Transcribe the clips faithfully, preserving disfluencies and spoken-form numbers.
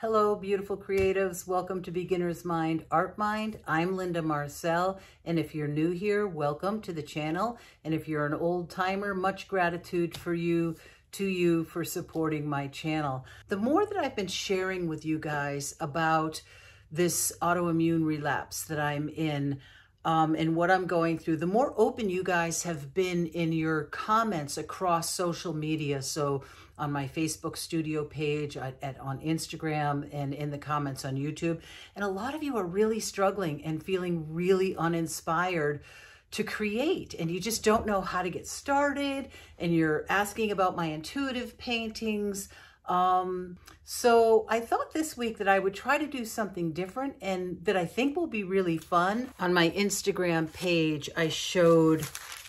Hello, beautiful creatives. Welcome to Beginner's Mind Art Mind. I'm Linda Marcille, and if you're new here, welcome to the channel. And if you're an old timer, much gratitude for you, to you for supporting my channel. The more that I've been sharing with you guys about this autoimmune relapse that I'm in, Um, and what I'm going through, the more open you guys have been in your comments across social media. So on my Facebook studio page, at, at, on Instagram, and in the comments on YouTube. And a lot of you are really struggling and feeling really uninspired to create, and you just don't know how to get started. And you're asking about my intuitive paintings. Um, so I thought this week that I would try to do something different and that I think will be really fun. On my Instagram page, I showed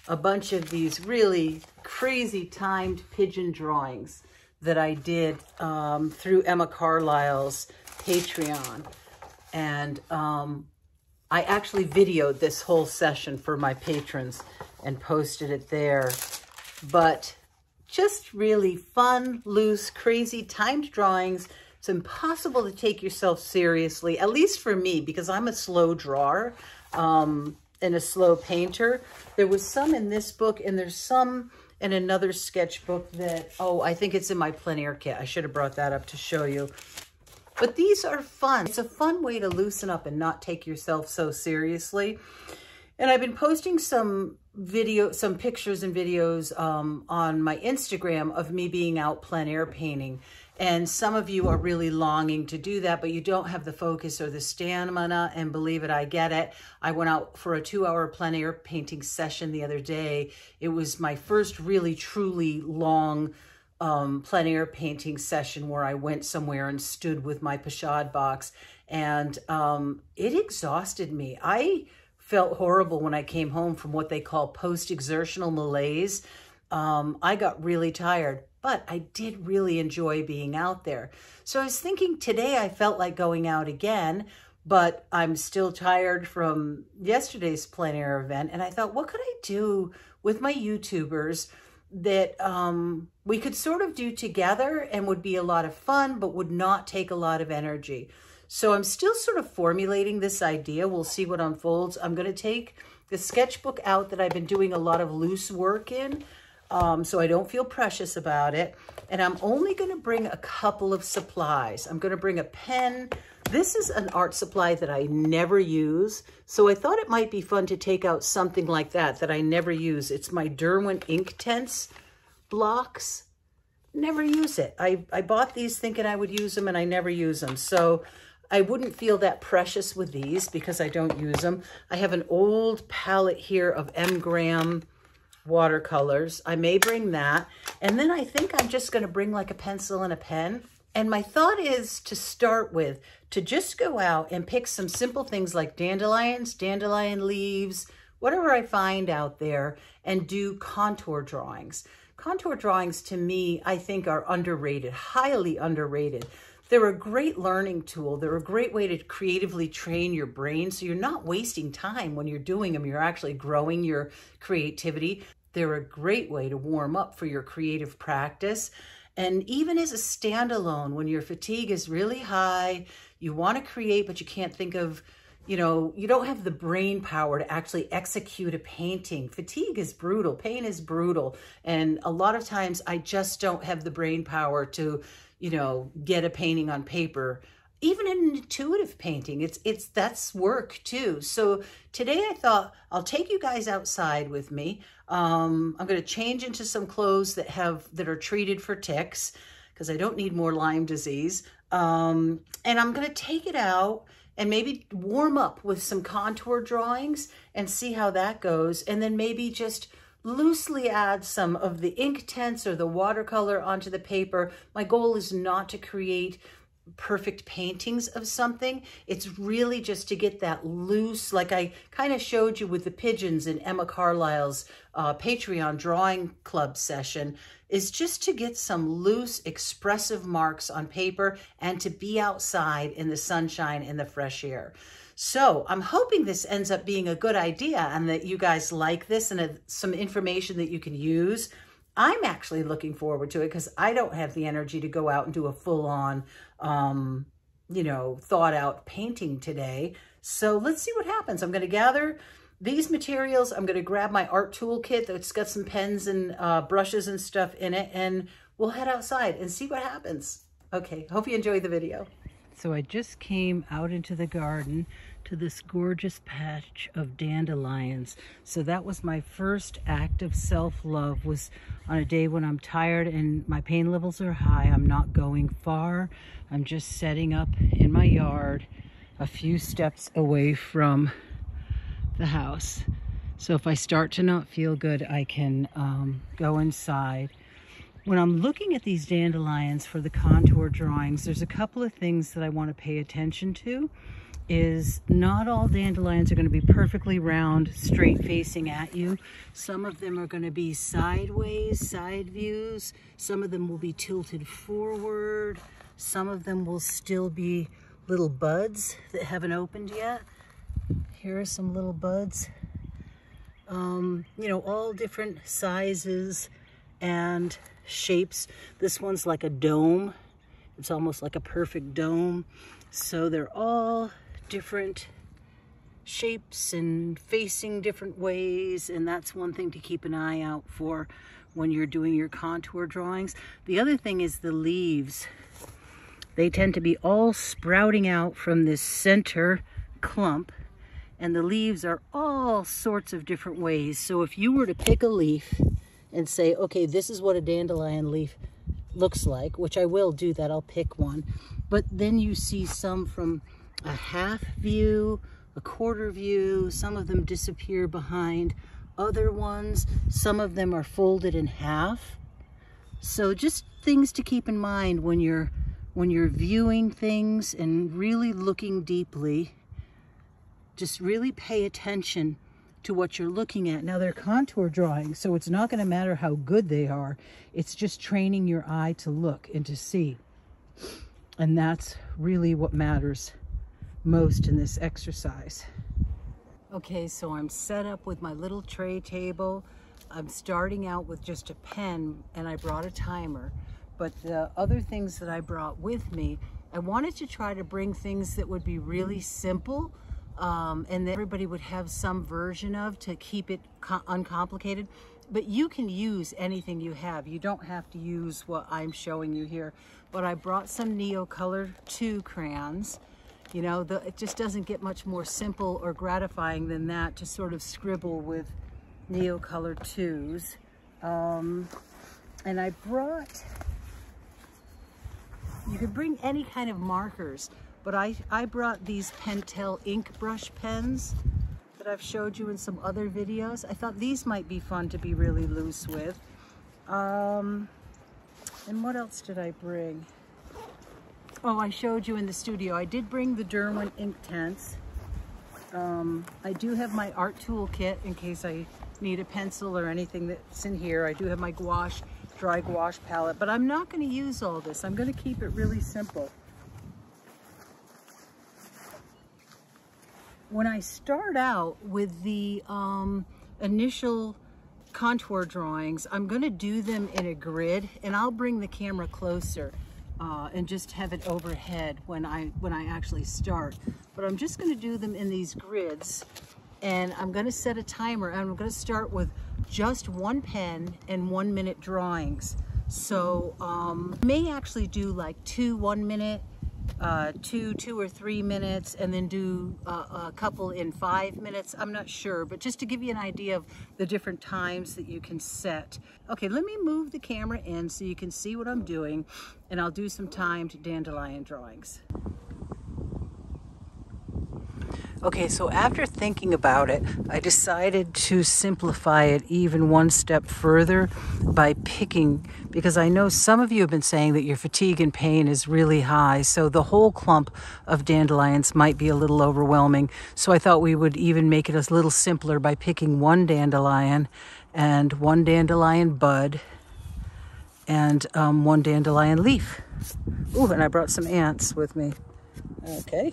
a bunch of these really crazy timed pigeon drawings that I did, um, through Emma Carlisle's Patreon. And, um, I actually videoed this whole session for my patrons and posted it there, but just really fun, loose, crazy, timed drawings. It's impossible to take yourself seriously, at least for me, because I'm a slow drawer um, and a slow painter. There was some in this book, and there's some in another sketchbook that, oh, I think it's in my plein air kit. I should have brought that up to show you. But these are fun. It's a fun way to loosen up and not take yourself so seriously. And I've been posting some video, some pictures and videos um, on my Instagram of me being out plein air painting. And some of you are really longing to do that, but you don't have the focus or the stamina. And believe it, I get it. I went out for a two hour plein air painting session the other day. It was my first really, truly long um, plein air painting session where I went somewhere and stood with my Peshad box. And um, it exhausted me. I felt horrible when I came home from what they call post-exertional malaise. Um, I got really tired, but I did really enjoy being out there. So I was thinking today I felt like going out again, but I'm still tired from yesterday's plein air event. And I thought, what could I do with my YouTubers that um, we could sort of do together and would be a lot of fun, but would not take a lot of energy? So I'm still sort of formulating this idea. We'll see what unfolds. I'm going to take the sketchbook out that I've been doing a lot of loose work in, um, so I don't feel precious about it. And I'm only going to bring a couple of supplies. I'm going to bring a pen. This is an art supply that I never use, so I thought it might be fun to take out something like that that I never use. It's my Derwent Inktense blocks. Never use it. I, I bought these thinking I would use them, and I never use them. So I wouldn't feel that precious with these because I don't use them. I have an old palette here of M. Graham watercolors. I may bring that. And then I think I'm just going to bring like a pencil and a pen. And my thought is to start with, to just go out and pick some simple things like dandelions, dandelion leaves, whatever I find out there, and do contour drawings. Contour drawings to me, I think, are underrated, highly underrated. They're a great learning tool. They're a great way to creatively train your brain, so you're not wasting time when you're doing them. You're actually growing your creativity. They're a great way to warm up for your creative practice. And even as a standalone, when your fatigue is really high, you want to create, but you can't think of, you know, you don't have the brain power to actually execute a painting. Fatigue is brutal. Pain is brutal. And a lot of times I just don't have the brain power to, you know, get a painting on paper. Even an intuitive painting, it's, it's, that's work too. So today I thought I'll take you guys outside with me. Um, I'm going to change into some clothes that have, that are treated for ticks, because I don't need more Lyme disease. Um, and I'm going to take it out and maybe warm up with some contour drawings and see how that goes. And then maybe just loosely add some of the Inktense or the watercolor onto the paper. My goal is not to create perfect paintings of something. It's really just to get that loose, like I kind of showed you with the pigeons in Emma Carlisle's uh, Patreon drawing club session, is just to get some loose, expressive marks on paper and to be outside in the sunshine and the fresh air. So I'm hoping this ends up being a good idea and that you guys like this and a, some information that you can use. I'm actually looking forward to it because I don't have the energy to go out and do a full-on um, you know, thought out painting today. So let's see what happens. I'm going to gather these materials. I'm going to grab my art toolkit that's got some pens and uh, brushes and stuff in it, and we'll head outside and see what happens. Okay, hope you enjoyed the video. So I just came out into the garden to this gorgeous patch of dandelions. So that was my first act of self-love, was on a day when I'm tired and my pain levels are high. I'm not going far. I'm just setting up in my yard a few steps away from the house. So if I start to not feel good, I can um, go inside. When I'm looking at these dandelions for the contour drawings, there's a couple of things that I want to pay attention to. Is not all dandelions are going to be perfectly round, straight facing at you. Some of them are going to be sideways, side views. Some of them will be tilted forward. Some of them will still be little buds that haven't opened yet. Here are some little buds. Um, you know, all different sizes and shapes. This one's like a dome. It's almost like a perfect dome. So they're all different shapes and facing different ways, and that's one thing to keep an eye out for when you're doing your contour drawings. The other thing is the leaves. They tend to be all sprouting out from this center clump, and the leaves are all sorts of different ways. So if you were to pick a leaf and say, okay, this is what a dandelion leaf looks like, which I will do that, I'll pick one. But then you see some from a half view, a quarter view, some of them disappear behind other ones, some of them are folded in half. So just things to keep in mind when you're, when you're viewing things and really looking deeply, just really pay attention to what you're looking at. Now they're contour drawings, so it's not going to matter how good they are. It's just training your eye to look and to see. And that's really what matters most in this exercise. Okay, so I'm set up with my little tray table. I'm starting out with just a pen, and I brought a timer. But the other things that I brought with me, I wanted to try to bring things that would be really simple, Um, and that everybody would have some version of, to keep it uncomplicated. But you can use anything you have. You don't have to use what I'm showing you here. But I brought some Neocolor two crayons. You know, the, it just doesn't get much more simple or gratifying than that, to sort of scribble with Neocolor twos. Um, and I brought, you could bring any kind of markers. But I, I brought these Pentel ink brush pens that I've showed you in some other videos. I thought these might be fun to be really loose with. Um, and what else did I bring? Oh, I showed you in the studio. I did bring the Derwent Inktense. Um, I do have my art toolkit in case I need a pencil or anything that's in here. I do have my gouache, dry gouache palette, but I'm not going to use all this. I'm going to keep it really simple. When I start out with the um, initial contour drawings, I'm gonna do them in a grid, and I'll bring the camera closer uh, and just have it overhead when I, when I actually start. But I'm just gonna do them in these grids, and I'm gonna set a timer, and I'm gonna start with just one pen and one minute drawings. So um, I may actually do like two one minute, uh two two or three minutes, and then do uh, a couple in five minutes. I'm not sure, but just to give you an idea of the different times that you can set. Okay, let me move the camera in so you can see what I'm doing, and I'll do some timed dandelion drawings. Okay, so after thinking about it, I decided to simplify it even one step further by picking, because I know some of you have been saying that your fatigue and pain is really high, so the whole clump of dandelions might be a little overwhelming. So I thought we would even make it a little simpler by picking one dandelion and one dandelion bud and um, one dandelion leaf. Ooh, and I brought some ants with me. Okay.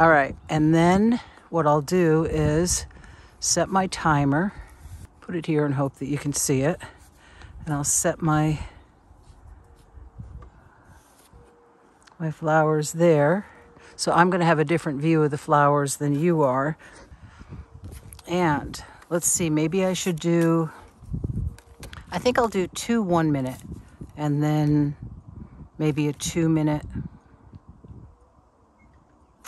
All right, and then what I'll do is set my timer, put it here and hope that you can see it, and I'll set my my flowers there. So I'm going to have a different view of the flowers than you are. And let's see, maybe I should do, I think I'll do two one minute and then maybe a two minute.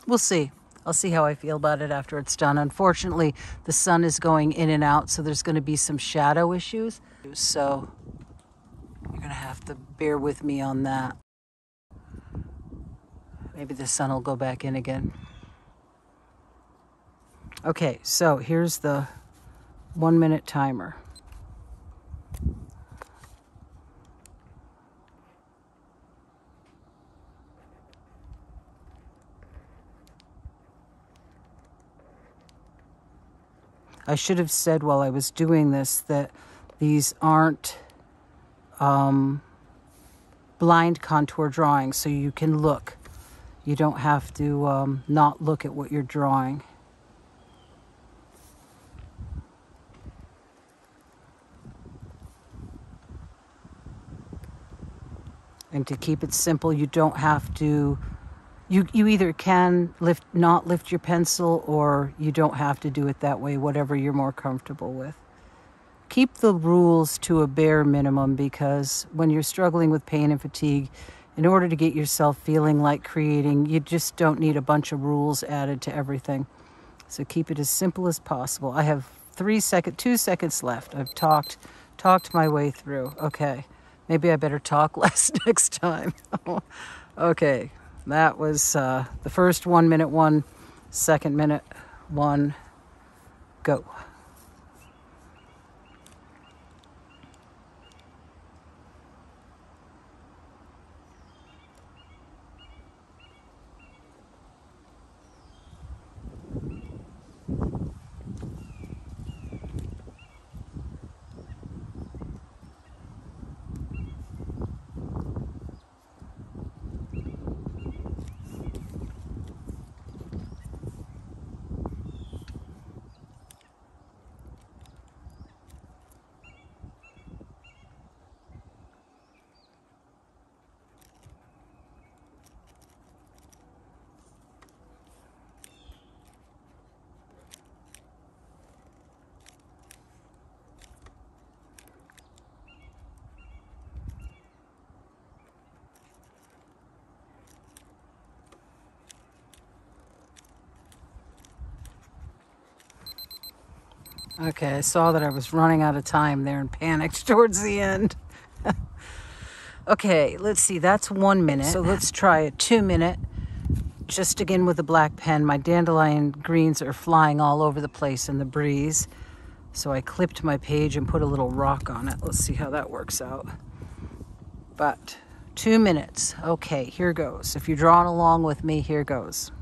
We'll see. I'll see how I feel about it after it's done. Unfortunately, the sun is going in and out, so there's going to be some shadow issues. So you're going to have to bear with me on that. Maybe the sun will go back in again. Okay, so here's the one minute timer. I should have said while I was doing this that these aren't um, blind contour drawings, so you can look. You don't have to um, not look at what you're drawing. And to keep it simple, you don't have to, you, you either can lift, not lift your pencil, or you don't have to do it that way, whatever you're more comfortable with. Keep the rules to a bare minimum, because when you're struggling with pain and fatigue, in order to get yourself feeling like creating, you just don't need a bunch of rules added to everything. So keep it as simple as possible. I have three second, two seconds left. I've talked, talked my way through. Okay. Maybe I better talk less next time. Okay, that was uh, the first one minute one, second minute one, go. Okay, I saw that I was running out of time there and panicked towards the end. Okay, let's see, that's one minute. So let's try a two minute. Just again with a black pen. My dandelion greens are flying all over the place in the breeze. So I clipped my page and put a little rock on it. Let's see how that works out. But two minutes. Okay, here goes. If you're drawing along with me, here goes.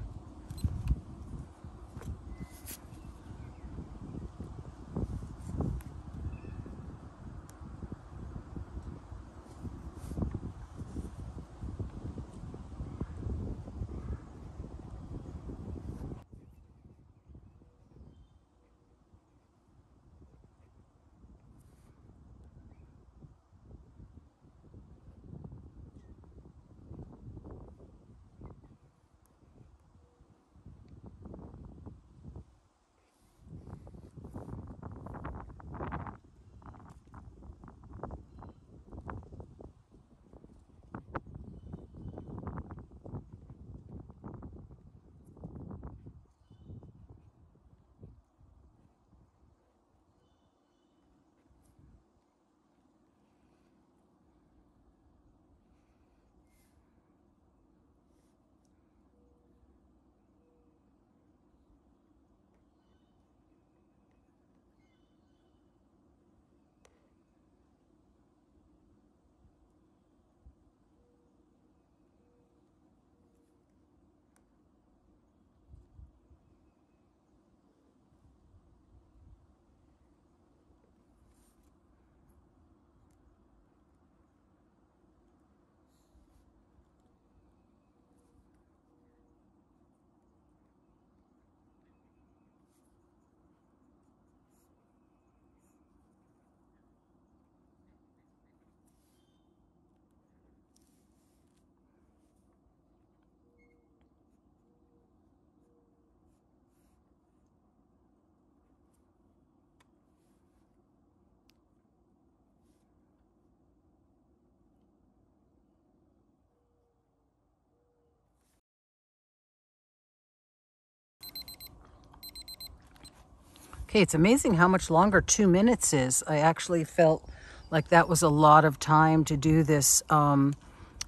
Okay, it's amazing how much longer two minutes is. I actually felt like that was a lot of time to do this um,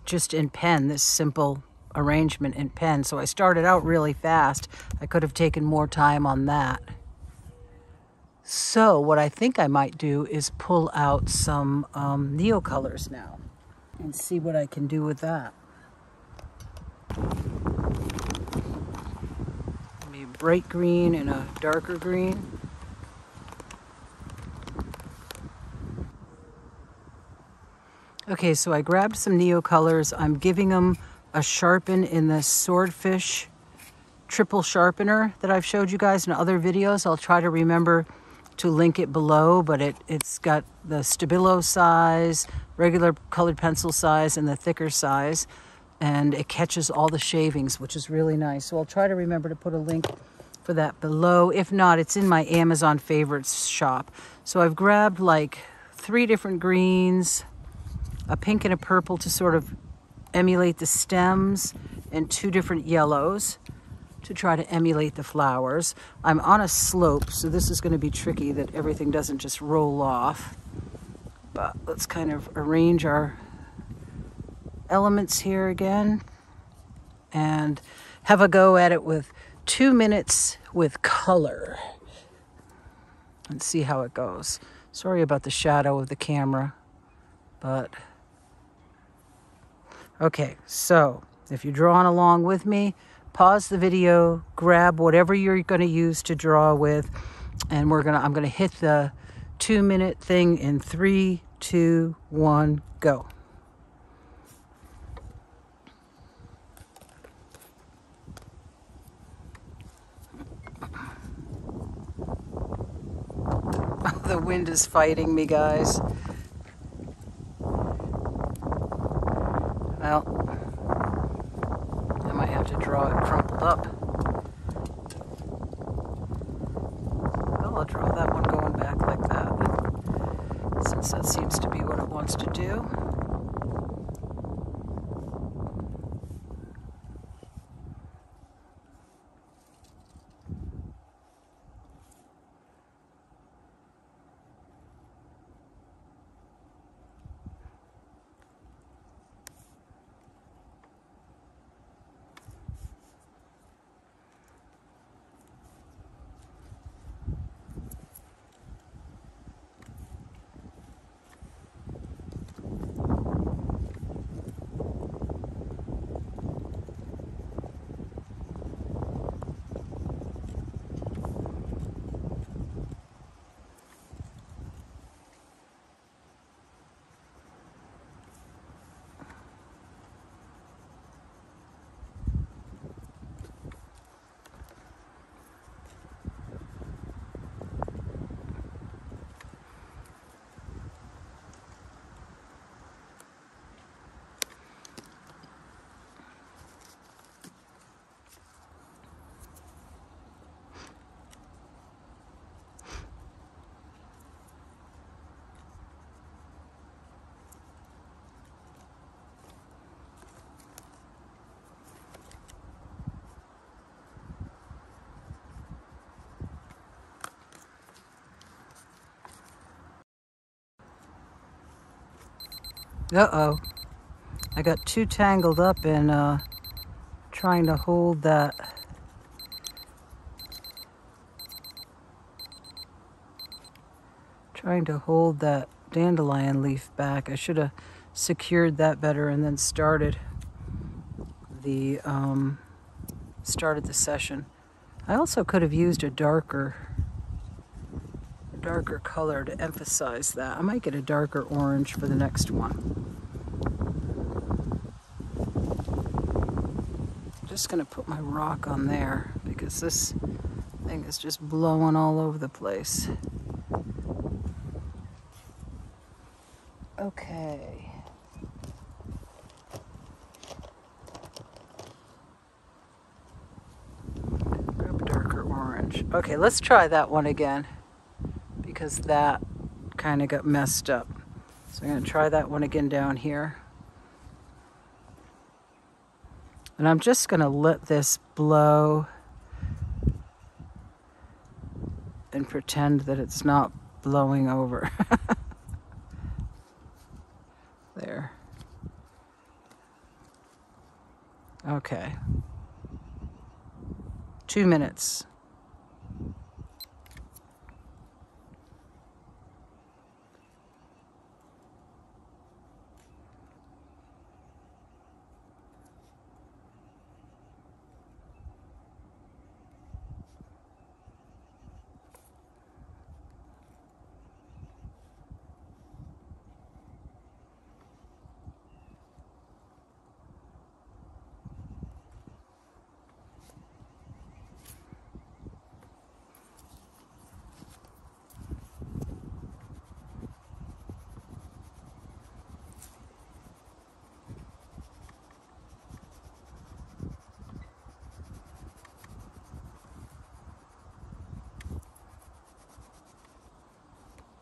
just in pen, this simple arrangement in pen. So I started out really fast. I could have taken more time on that. So what I think I might do is pull out some um, Neocolors now and see what I can do with that. Maybe a bright green and a darker green. Okay, so I grabbed some Neocolors. I'm giving them a sharpen in the Swordfish triple sharpener that I've showed you guys in other videos. I'll try to remember to link it below, but it, it's got the Stabilo size, regular colored pencil size, and the thicker size, and it catches all the shavings, which is really nice. So I'll try to remember to put a link for that below. If not, it's in my Amazon favorites shop. So I've grabbed like three different greens, a pink and a purple to sort of emulate the stems, and two different yellows to try to emulate the flowers. I'm on a slope, so this is going to be tricky that everything doesn't just roll off. But let's kind of arrange our elements here again and have a go at it with two minutes with color and see how it goes. Sorry about the shadow of the camera, but okay, so if you're drawing along with me, pause the video, grab whatever you're going to use to draw with, and we're going to, I'm going to hit the two minute thing in three, two, one, go. The wind is fighting me, guys. Well, draw it crumpled up. Well, I'll draw that one going back like that, since that seems to be what it wants to do. Uh-oh, I got too tangled up in uh, trying to hold that. Trying to hold that dandelion leaf back. I should have secured that better and then started the, um, started the session. I also could have used a darker, darker color to emphasize that. I might get a darker orange for the next one. Just gonna put my rock on there because this thing is just blowing all over the place. Okay. Grab a darker orange. Okay, let's try that one again because that kind of got messed up. So I'm gonna try that one again down here. And I'm just going to let this blow and pretend that it's not blowing over. There. Okay. Two minutes.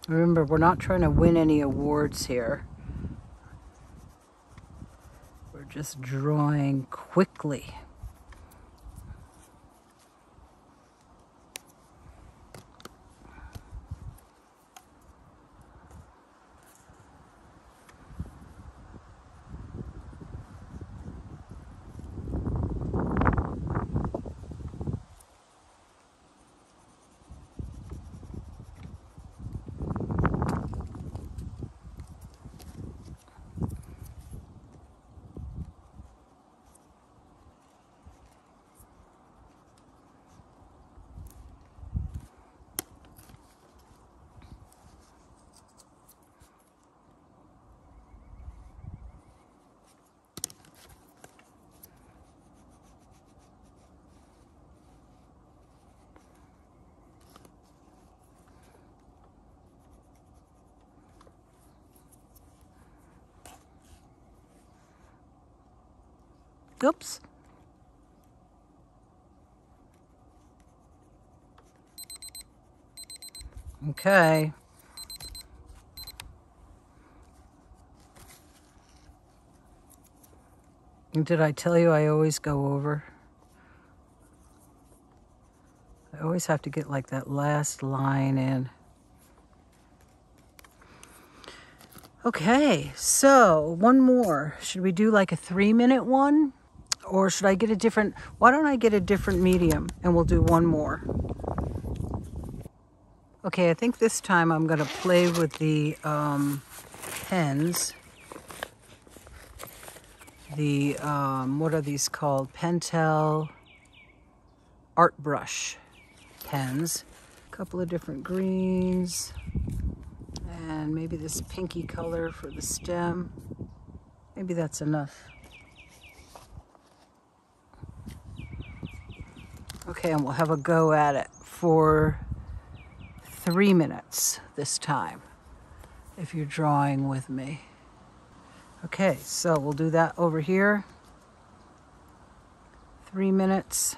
Remember, we're not trying to win any awards here. We're just drawing quickly. Oops. Okay. Did I tell you I always go over? I always have to get like that last line in. Okay, so one more. Should we do like a three minute one? Or should I get a different, why don't I get a different medium and we'll do one more. Okay, I think this time I'm gonna play with the um, pens. The, um, what are these called? Pentel Art Brush pens. A couple of different greens. And maybe this pinky color for the stem. Maybe that's enough. Okay, and we'll have a go at it for three minutes this time, if you're drawing with me. Okay, so we'll do that over here. Three minutes.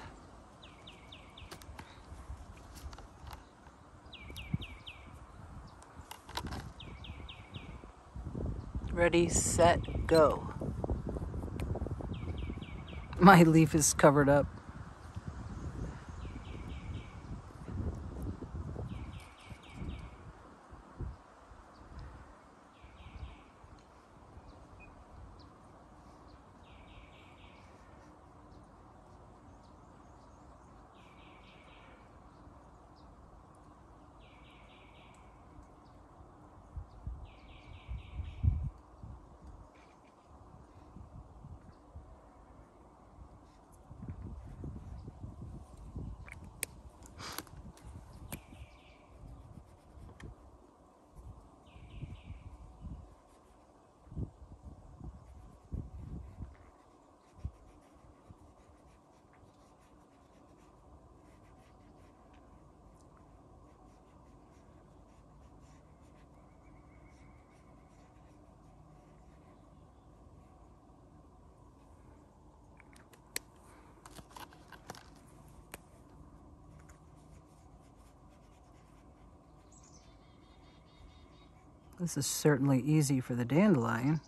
Ready, set, go. My leaf is covered up. This is certainly easy for the dandelion.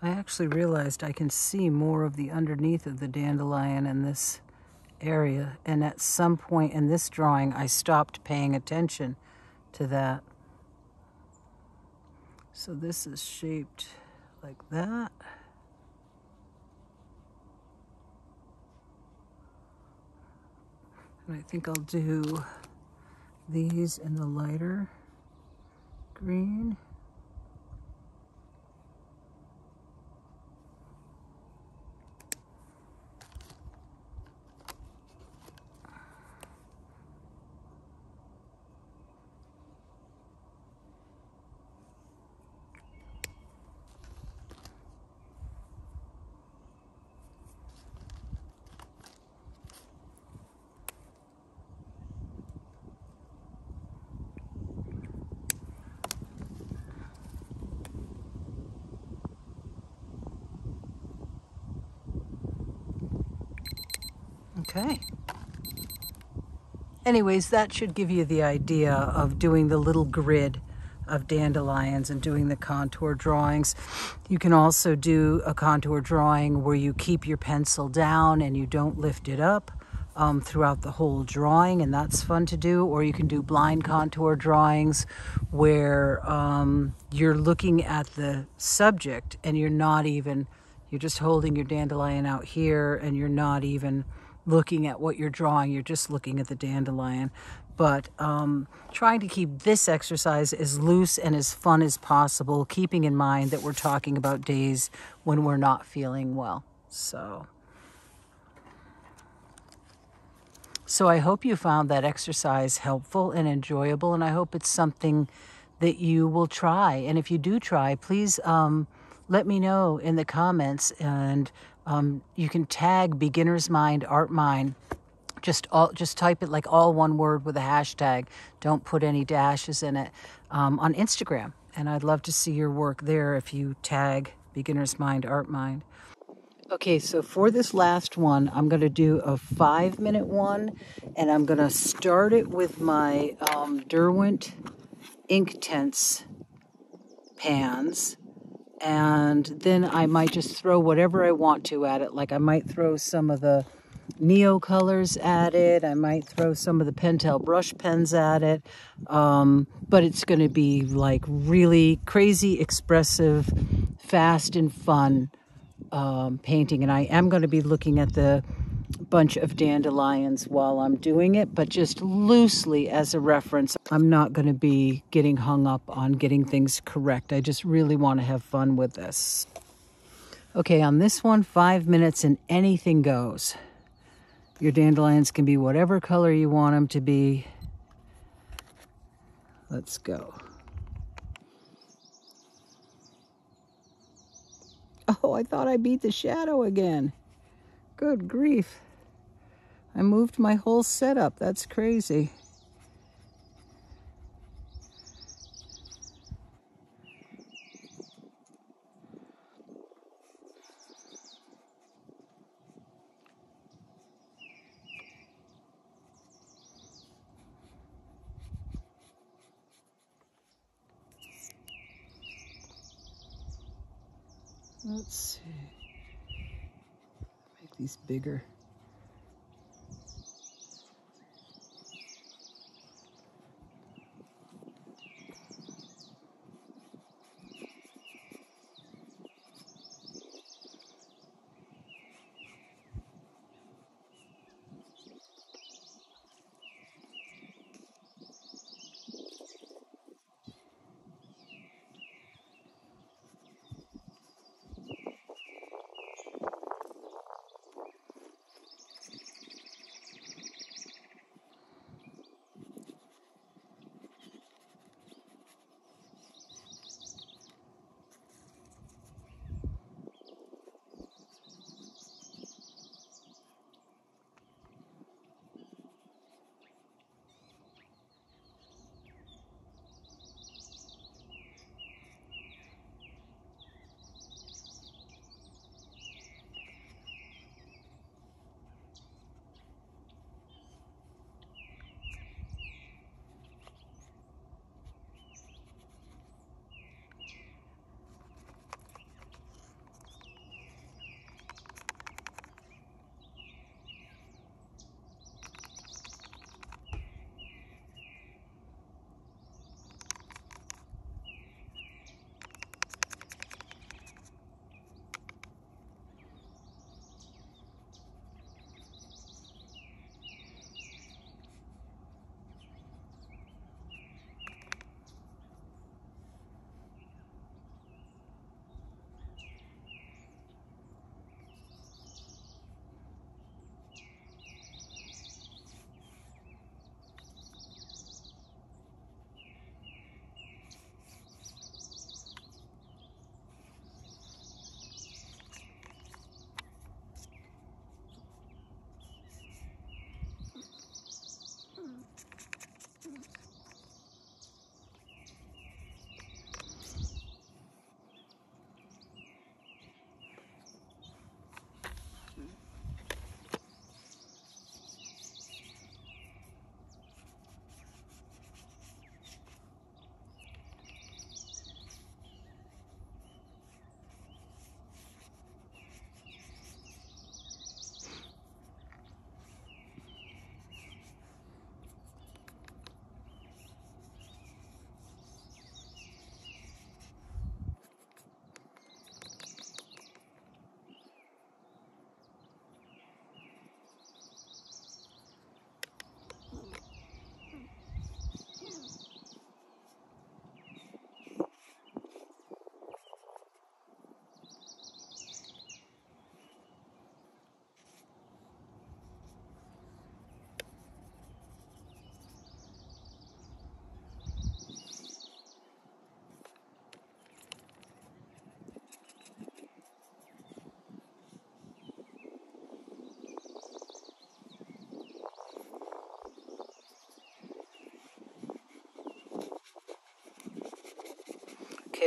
I actually realized I can see more of the underneath of the dandelion in this area, and at some point in this drawing I stopped paying attention to that. So this is shaped like that. And I think I'll do these in the lighter green. Okay. Anyways, that should give you the idea of doing the little grid of dandelions and doing the contour drawings. You can also do a contour drawing where you keep your pencil down and you don't lift it up um, throughout the whole drawing, and that's fun to do. Or you can do blind contour drawings where um, you're looking at the subject and you're not even, you're just holding your dandelion out here and you're not even looking at what you're drawing, you're just looking at the dandelion. But um, trying to keep this exercise as loose and as fun as possible, keeping in mind that we're talking about days when we're not feeling well. So, so I hope you found that exercise helpful and enjoyable, and I hope it's something that you will try. And if you do try, please um, let me know in the comments, and Um, you can tag Beginner's Mind Art Mind. Just all, just type it like all one word with a hashtag. Don't put any dashes in it um, on Instagram. And I'd love to see your work there if you tag Beginner's Mind Art Mind. Okay, so for this last one, I'm going to do a five minute one, and I'm going to start it with my um, Derwent Inktense pans. And then I might just throw whatever I want to at it. Like I might throw some of the Neo colors at it. I might throw some of the Pentel brush pens at it. Um, but it's going to be like really crazy, expressive, fast and fun um, painting. And I am going to be looking at the bunch of dandelions while I'm doing it, but just loosely as a reference. I'm not going to be getting hung up on getting things correct. I just really want to have fun with this. Okay, on this one, five minutes and anything goes. Your dandelions can be whatever color you want them to be. Let's go. Oh, I thought I beat the shadow again. Good grief. I moved my whole setup. That's crazy. Let's see. These bigger.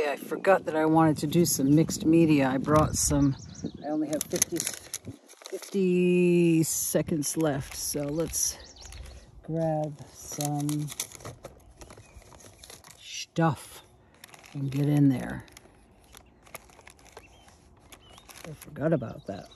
Okay, I forgot that I wanted to do some mixed media. I brought some, I only have fifty, fifty seconds left, so let's grab some stuff and get in there. I forgot about that.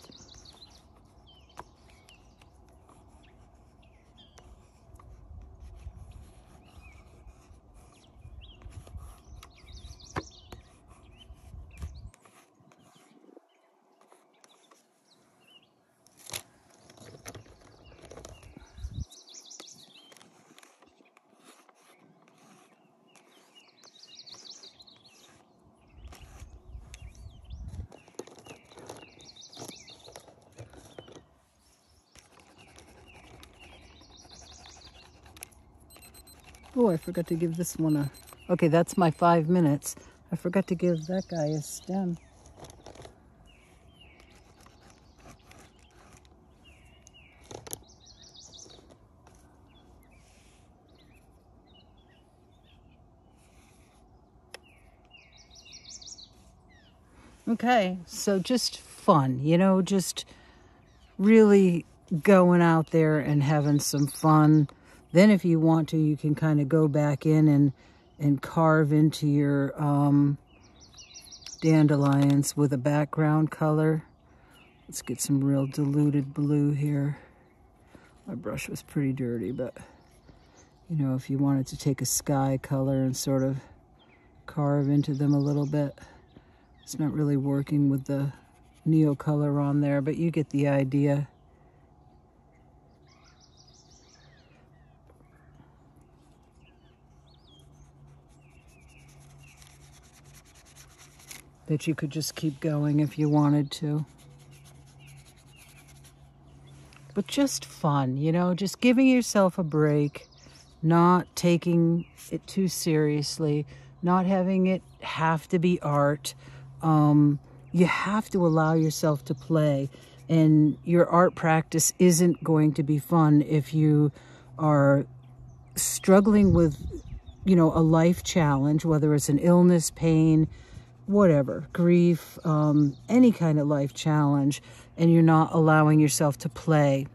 Oh, I forgot to give this one a... Okay, that's my five minutes. I forgot to give that guy a stem. Okay, so just fun, you know, just really going out there and having some fun. Then if you want to, you can kind of go back in and, and carve into your um, dandelions with a background color. Let's get some real diluted blue here. My brush was pretty dirty, but, you know, if you wanted to take a sky color and sort of carve into them a little bit. It's not really working with the Neocolor on there, but you get the idea. That you could just keep going if you wanted to. But just fun, you know, just giving yourself a break, not taking it too seriously, not having it have to be art. Um, you have to allow yourself to play, and your art practice isn't going to be fun if you are struggling with, you know, a life challenge, whether it's an illness, pain, whatever, grief, um, any kind of life challenge, and you're not allowing yourself to play,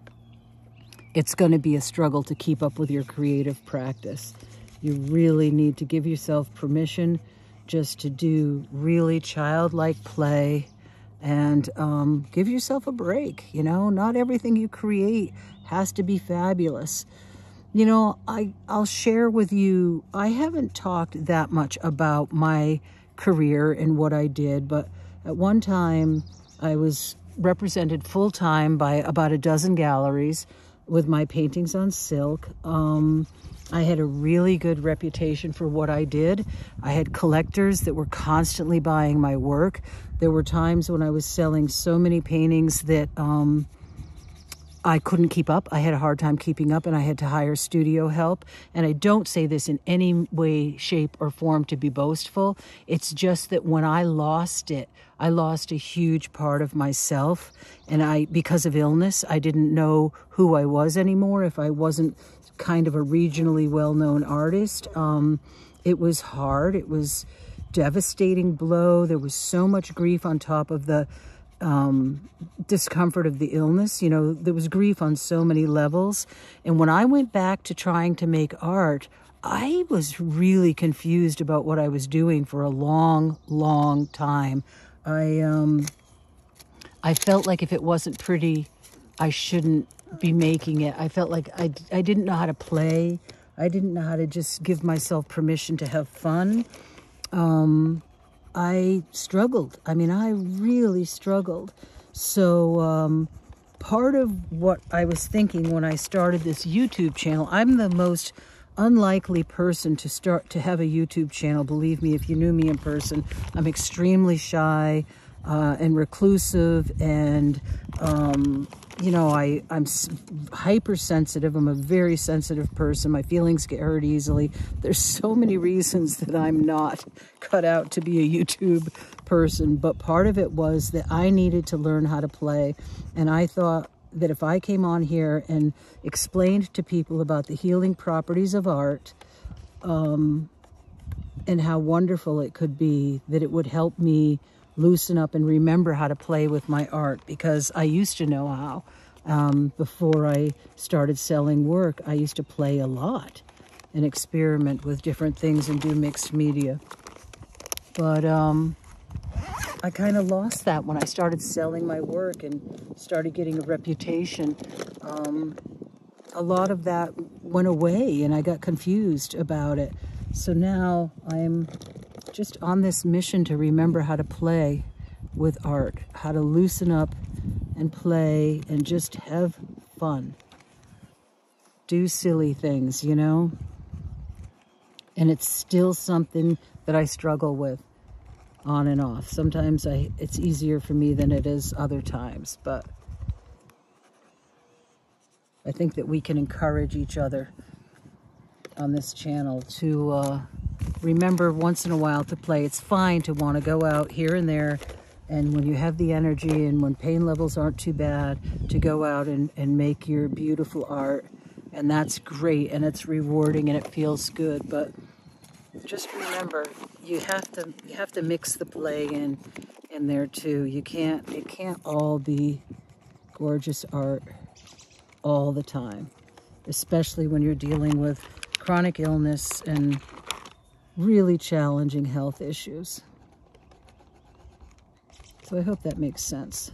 it's going to be a struggle to keep up with your creative practice. You really need to give yourself permission just to do really childlike play and um, give yourself a break, you know? Not everything you create has to be fabulous. You know, I, I'll share with you, I haven't talked that much about my career and what I did, but at one time I was represented full-time by about a dozen galleries with my paintings on silk. Um, I had a really good reputation for what I did. I had collectors that were constantly buying my work. There were times when I was selling so many paintings that um, I couldn't keep up. I had a hard time keeping up, and I had to hire studio help. And I don't say this in any way, shape, or form to be boastful. It's just that when I lost it, I lost a huge part of myself. And I, because of illness, I didn't know who I was anymore. If I wasn't kind of a regionally well-known artist, um, it was hard. It was a devastating blow. There was so much grief on top of the Um, discomfort of the illness. You know, there was grief on so many levels. And when I went back to trying to make art, I was really confused about what I was doing for a long, long time. I, um, I felt like if it wasn't pretty, I shouldn't be making it. I felt like I, I didn't know how to play. I didn't know how to just give myself permission to have fun. Um, I struggled. I mean, I really struggled. So um, part of what I was thinking when I started this YouTube channel, I'm the most unlikely person to start to have a YouTube channel. Believe me, if you knew me in person, I'm extremely shy uh, and reclusive. And, um, you know, I, I'm hypersensitive. I'm a very sensitive person. My feelings get hurt easily. There's so many reasons that I'm not cut out to be a YouTube person, but part of it was that I needed to learn how to play. And I thought that if I came on here and explained to people about the healing properties of art, um, and how wonderful it could be, that it would help me loosen up and remember how to play with my art, because I used to know how. Um, before I started selling work, I used to play a lot and experiment with different things and do mixed media. But um, I kind of lost that when I started selling my work and started getting a reputation. Um, a lot of that went away and I got confused about it. So now I'm just on this mission to remember how to play with art, how to loosen up and play and just have fun. Do silly things, you know? And it's still something that I struggle with on and off. Sometimes I, it's easier for me than it is other times, but I think that we can encourage each other on this channel to uh, remember once in a while to play. It's fine to want to go out here and there, and when you have the energy and when pain levels aren't too bad, to go out and, and make your beautiful art. And that's great, and it's rewarding, and it feels good. But just remember, you have to you have to mix the play in in there too. You can't it can't all be gorgeous art all the time, especially when you're dealing with chronic illness and really challenging health issues. So I hope that makes sense.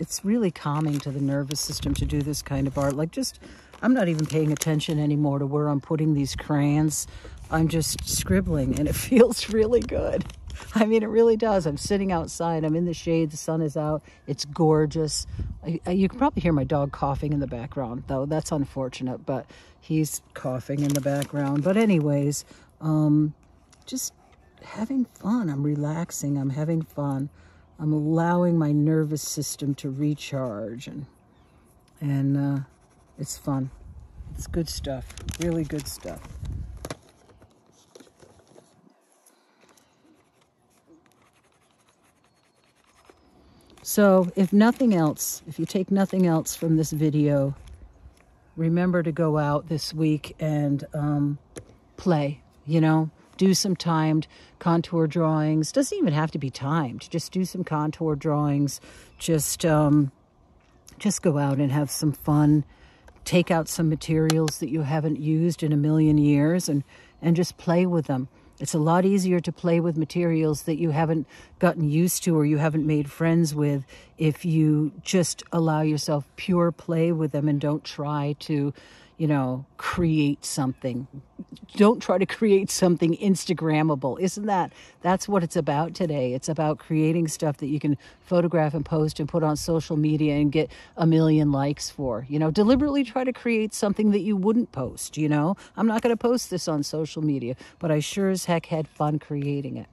It's really calming to the nervous system to do this kind of art. Like, just, I'm not even paying attention anymore to where I'm putting these crayons. I'm just scribbling, and it feels really good. I mean, it really does. I'm sitting outside. I'm in the shade. The sun is out. It's gorgeous. I, I, you can probably hear my dog coughing in the background, though. That's unfortunate, but he's coughing in the background. But anyways, um, just having fun. I'm relaxing. I'm having fun. I'm allowing my nervous system to recharge, and and uh, it's fun. It's good stuff, really good stuff. So if nothing else, if you take nothing else from this video, remember to go out this week and um, play, you know? Do some timed contour drawings. Doesn't even have to be timed. Just do some contour drawings. Just, um, just go out and have some fun. Take out some materials that you haven't used in a million years and, and just play with them. It's a lot easier to play with materials that you haven't gotten used to or you haven't made friends with if you just allow yourself pure play with them and don't try to, you know, create something. Don't try to create something Instagrammable. Isn't that, that's what it's about today. It's about creating stuff that you can photograph and post and put on social media and get a million likes for, you know, deliberately try to create something that you wouldn't post, you know. I'm not going to post this on social media, but I sure as heck had fun creating it.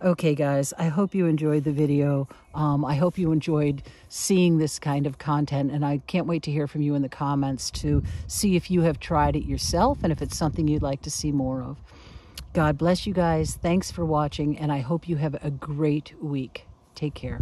Okay, guys, I hope you enjoyed the video. Um, I hope you enjoyed seeing this kind of content, and I can't wait to hear from you in the comments to see if you have tried it yourself and if it's something you'd like to see more of. God bless you guys. Thanks for watching, and I hope you have a great week. Take care.